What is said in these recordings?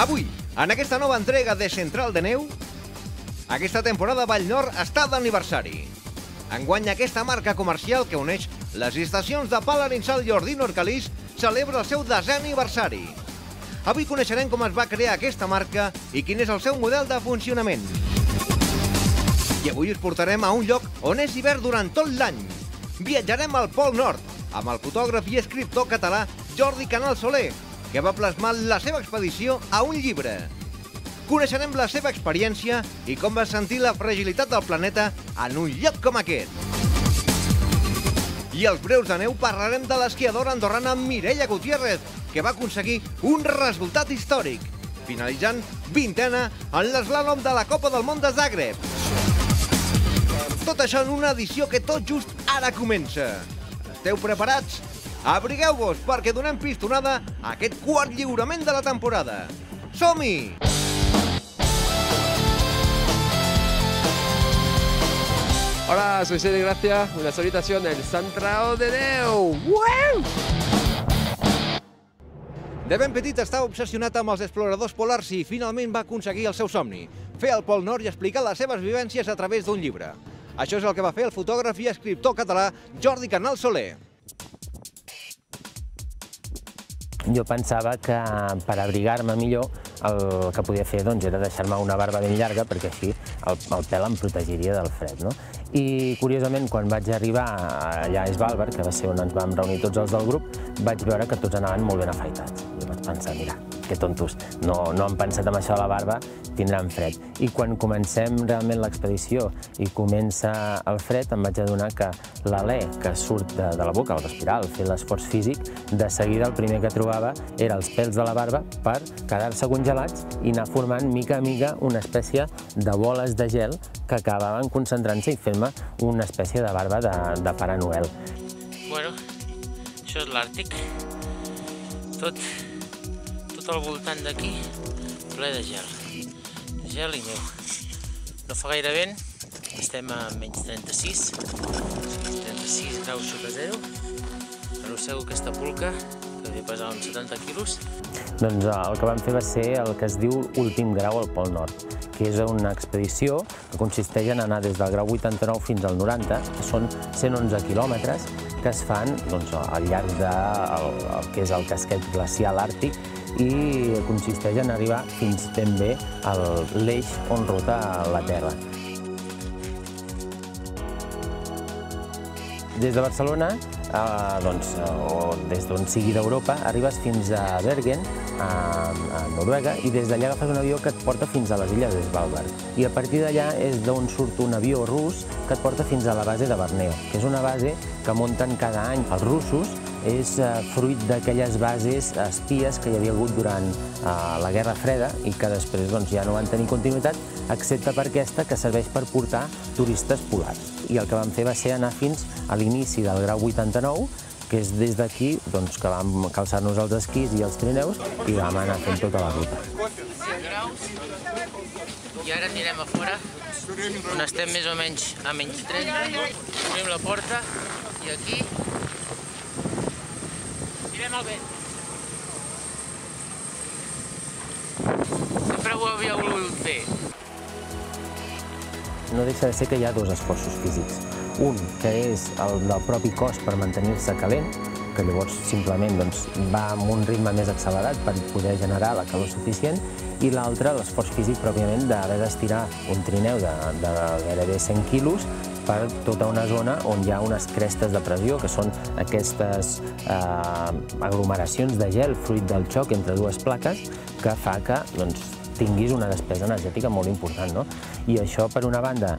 Avui, en aquesta nova entrega de Central de Neu, aquesta temporada Vall-Nord està d'aniversari. Enguany aquesta marca comercial que uneix les estacions de Pal-Arinsal i Ordino-Arcalís celebra el seu 10è aniversari. Avui coneixerem com es va crear aquesta marca i quin és el seu model de funcionament. I avui us portarem a un lloc on és hivern durant tot l'any. Viatjarem al Pol Nord amb el fotògraf i escriptor català Jordi Canal-Soler, que va plasmar la seva expedició a un llibre. Coneixerem la seva experiència i com va sentir la fragilitat del planeta en un lloc com aquest. I als breus de neu parlarem de l'esquiadora andorrana Mireia Gutiérrez, que va aconseguir un resultat històric, finalitzant 20ª en l'eslàlom de la Copa del Món de Zagreb. Tot això en una edició que tot just ara comença. Esteu preparats? Abrigueu-vos, perquè donem pistonada a aquest quart lliurament de la temporada. Som-hi! Hola, soy Jordi Gracia, una salutación del Central de Neu. De ben petit estava obsessionat amb els exploradors polars i finalment va aconseguir el seu somni, fer el Pol Nord i explicar les seves vivències a través d'un llibre. Això és el que va fer el fotògraf i escriptor català Jordi Canal-Soler. Jo pensava que per abrigar-me millor el que podia fer era deixar-me una barba ben llarga perquè així el pèl em protegiria del fred. I curiosament quan vaig arribar allà a Svalbard, que va ser on ens vam reunir tots els del grup, vaig veure que tots anaven molt ben afaitats. Jo vaig pensar, mira, que tontos, no han pensat en això de la barba, tindran fred. I quan comencem realment l'expedició i comença el fred, em vaig adonar que l'alè que surt de la boca, el respirar, el fer l'esforç físic, de seguida el primer que trobava era els pèls de la barba per quedar-se congelats i anar formant mica a mica una espècie de boles de gel que acabaven concentrant-se i fent-me una espècie de barba de Pare Noel. Bueno, això és l'Àrtic. Tot al voltant d'aquí, ple de gel. Gel i neu. No fa gaire vent, estem a menys 36. 36 graus sota zero. Arrossego aquesta pulca, que devia pesar uns 70 quilos. Doncs el que vam fer va ser el que es diu Últim Grau al Pol Nord, que és una expedició que consisteix en anar des del grau 89 fins al 90, que són 111 quilòmetres que es fan al llarg del que és el casquet glacial àrtic i consisteix en arribar fins ben bé a l'eix on rota la Terra. Des de Barcelona, o des d'on sigui d'Europa, arribes fins a Bergen, a Noruega, i des d'allà agafes un avió que et porta fins a les illes de Svalbard. I a partir d'allà és d'on surt un avió rus que et porta fins a la base de Barneo, que és una base que munten cada any els russos. És fruit d'aquelles bases espies que hi havia hagut durant la Guerra Freda i que després ja no van tenir continuïtat, excepte per aquesta que serveix per portar turistes polars. I el que vam fer va ser anar fins a l'inici del grau 89, que és des d'aquí que vam calçar-nos els esquís i els trineus i vam anar fent tota la ruta. I ara anirem a fora, on estem més o menys a menys 30. Obrim la porta i aquí mirem el vent. Sempre ho havia volgut fer. No deixa de ser que hi ha dos esforços físics. Un, que és el del propi cos per mantenir-se calent, que llavors simplement va amb un ritme més accelerat per poder generar la calor suficient, i l'altre, l'esforç físic pròpiament d'haver d'estirar un trineu de gairebé 100 quilos per tota una zona on hi ha unes crestes de pressió, que són aquestes aglomeracions de gel fruit del xoc entre dues plaques, que fa que tinguis una despesa energètica molt important. I això, per una banda,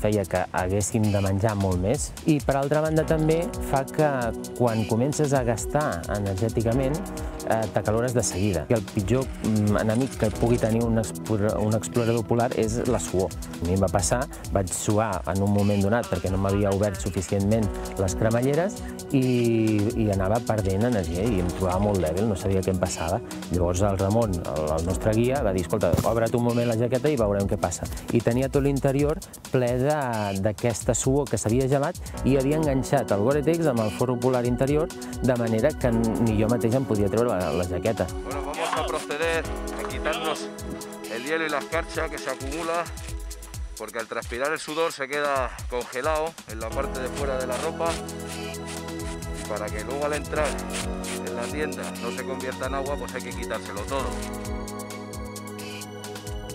feia que haguéssim de menjar molt més i, per altra banda, també fa que quan comences a gastar energèticament t'acalores de seguida. El pitjor enemic que pugui tenir un explorador polar és la suor. A mi em va passar, vaig suar en un moment donat perquè no m'havia obert suficientment les cremalleres i anava perdent energia i em trobava molt dèbil, no sabia què em passava. Llavors el Ramon, el nostre guia, va dir, escolta, obre't un moment la jaqueta i veurem què passa. I tenia tot l'interior ple d'aquesta suor que s'havia gelat i havia enganxat el Gore-Tex amb el forro polar interior de manera que ni jo mateix em podia treure la jaqueta. Bueno, vamos a proceder. Aquí quitarnos el hielo y la escarcha que se acumula, porque al transpirar el sudor se queda congelado en la parte de fuera de la ropa, para que luego al entrar en la tienda no se convierta en agua, pues hay que quitárselo todo.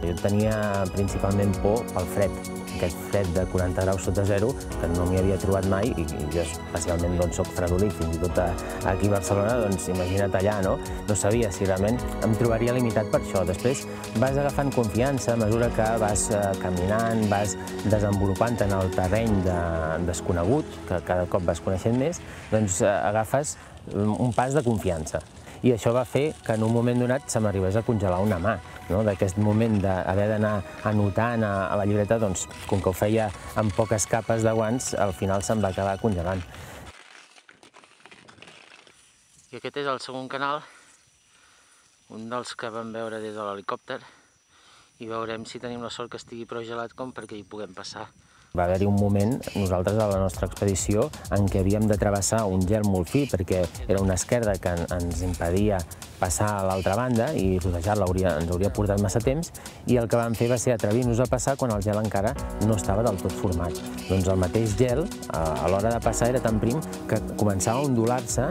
Jo tenia principalment por pel fred, aquest fred de 40 graus sota zero, que no m'hi havia trobat mai, i jo especialment soc fredolí, fins i tot aquí a Barcelona, doncs imagina't allà, no? No sabia si realment em trobaria limitat per això. Després vas agafant confiança a mesura que vas caminant, vas desenvolupant en el terreny desconegut, que cada cop vas coneixent més, doncs agafes un pas de confiança. I això va fer que en un moment donat se m'arribés a congelar una mà, d'aquest moment d'haver d'anar anotant a la llibreta, doncs, com que ho feia amb poques capes de guants, al final se'm va acabar congelant. I aquest és el segon canal, un dels que vam veure des de l'helicòpter, i veurem si tenim la sort que estigui prou gelat com perquè hi puguem passar. Va haver-hi un moment, nosaltres a la nostra expedició, en què havíem de travessar un gel molt fi, perquè era una esquerda que ens impedia passar a l'altra banda i rodejar-la ens hauria portat massa temps, i el que vam fer va ser atrevir-nos a passar quan el gel encara no estava del tot format. Doncs el mateix gel, a l'hora de passar, era tan prim que començava a ondular-se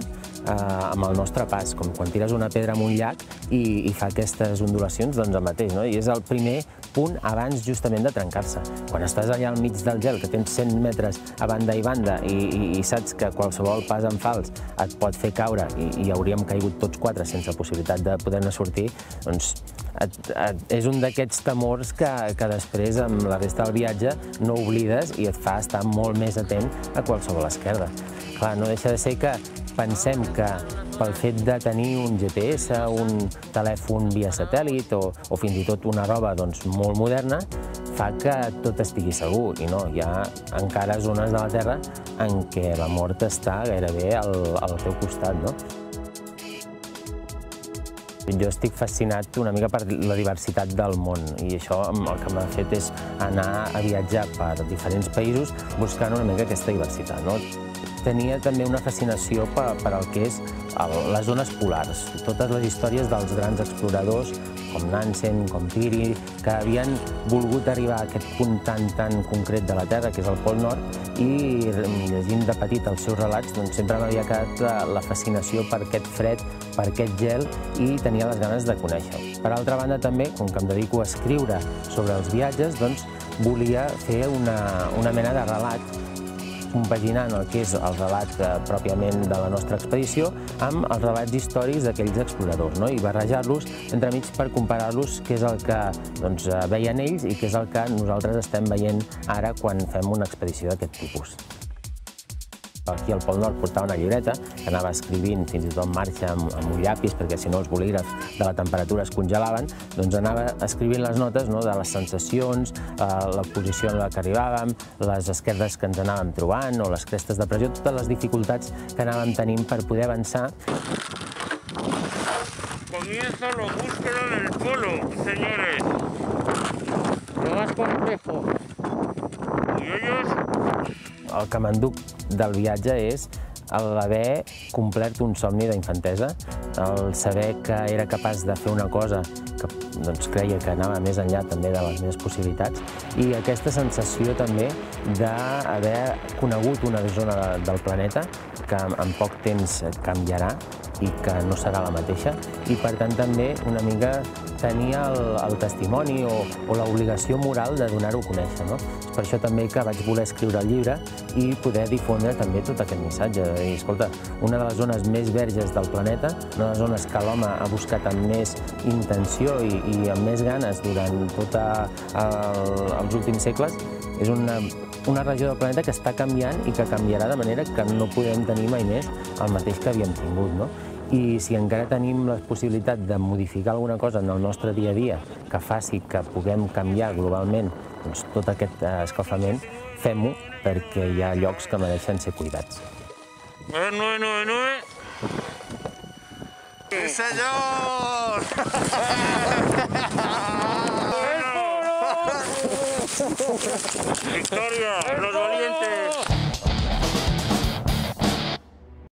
amb el nostre pas, com quan tires una pedra en un llac i fa aquestes ondulacions, doncs el mateix, no? I és el primer punt abans justament de trencar-se. Quan estàs allà al mig del gel, que tens 100 metres a banda i banda i saps que qualsevol pas en fals et pot fer caure i hauríem caigut tots quatre sense possibilitat de poder-ne sortir, doncs és un d'aquests temors que després, amb la resta del viatge, no oblides i et fa estar molt més atent a qualsevol esquerda. Clar, no deixa de ser que pensem que pel fet de tenir un GPS, un telèfon via satèl·lit o fins i tot una roba molt moderna, fa que tot estigui segur. I no, hi ha encara zones de la Terra en què la mort està gairebé al teu costat, no? Jo estic fascinat una mica per la diversitat del món i això el que m'ha fet és anar a viatjar per diferents països buscant una mica aquesta diversitat, no? Tenia també una fascinació per al que és les zones polars, totes les històries dels grans exploradors com Nansen, com Piri, que havien volgut arribar a aquest punt tan concret de la Terra, que és el Pol Nord, i llegint de petit els seus relats, doncs sempre m'havia quedat la fascinació per aquest fred, per aquest gel, i tenia les ganes de conèixer-ho. Per altra banda, també, com que em dedico a escriure sobre els viatges, doncs volia fer una mena de relat compaginant el que és el relat pròpiament de la nostra expedició amb els relats històrics d'aquells exploradors, no? I barrejar-los entremig per comparar-los què és el que veien ells i què és el que nosaltres estem veient ara quan fem una expedició d'aquest tipus. Aquí al Pol Nord portava una llibreta que anava escrivint fins i tot en marxa amb un llapis, perquè si no els bolígrafs de la temperatura es congelaven, doncs anava escrivint les notes de les sensacions, la posició en la que arribàvem, les esquerdes que ens anàvem trobant o les crestes de pressió, totes les dificultats que anàvem tenint per poder avançar. Comienza la búsqueda del polo, señores. Lo más complejo. Y ellos... El que m'enduc del viatge és l'haver complert un somni d'infantesa, el saber que era capaç de fer una cosa que creia que anava més enllà també de les meves possibilitats, i aquesta sensació també d'haver conegut una zona del planeta que en poc temps canviarà i que no serà la mateixa, i per tant també una mica tenir el testimoni o l'obligació moral de donar-ho a conèixer, no? És per això també que vaig voler escriure el llibre i poder difondre també tot aquest missatge. Escolta, una de les zones més verges del planeta, una de les zones que l'home ha buscat amb més intenció i amb més ganes durant tots els últims segles, és una regió del planeta que està canviant i que canviarà de manera que no podem tenir mai més el mateix que havíem tingut, no? I si encara tenim la possibilitat de modificar alguna cosa en el nostre dia a dia que faci que puguem canviar globalment tot aquest escalfament, fem-ho, perquè hi ha llocs que mereixen ser cuidats. Sí, senyor! Victòria!